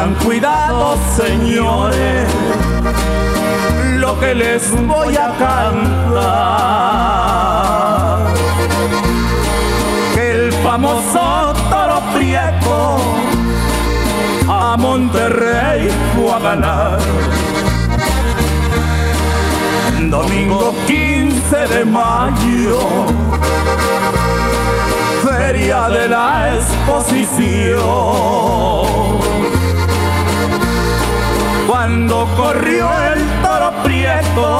Tengan cuidado, señores, lo que les voy a cantar. Que el famoso Toro Prieto a Monterrey fue a ganar. Domingo 15 de mayo, feria de la exposición. Cuando corrió el Toro Prieto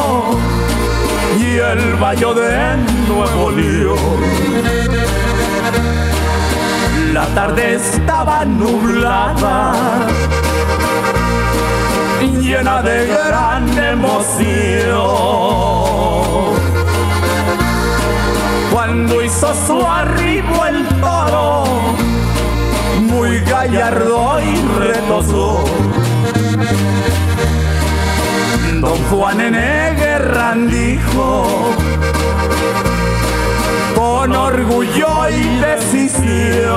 y el Bayo de Nuevo León, la tarde estaba nublada, llena de gran emoción. Cuando hizo su arribo el toro, muy gallardo y retozó, don Juan Nene Guerra dijo con orgullo y decisión: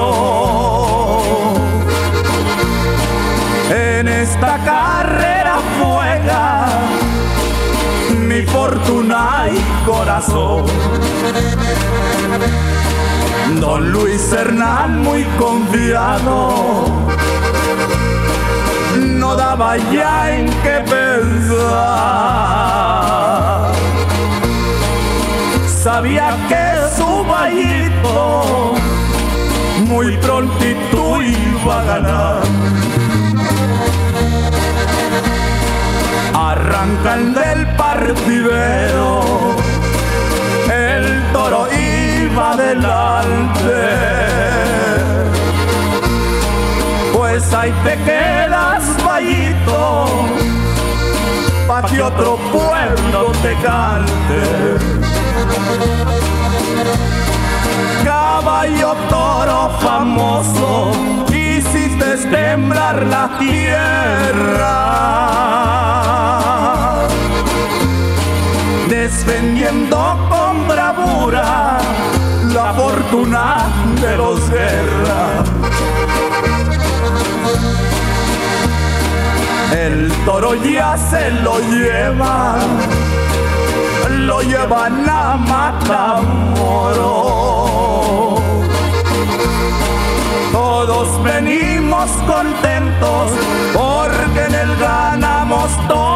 en esta carrera fuega mi fortuna y corazón. Don Luis Hernán, muy confiado, no daba ya en qué pensar. Sabía que su vallito muy prontito iba a ganar. Arrancan del partidero, el toro iba adelante. Pues ahí te quedas, vallito, pa' que otro pueblo te cante. Caballo toro famoso, hiciste temblar la tierra, defendiendo con bravura la fortuna de los Guerra. El toro ya se lo lleva, lo llevan a Matamoros. Todos venimos contentos porque en él ganamos todos.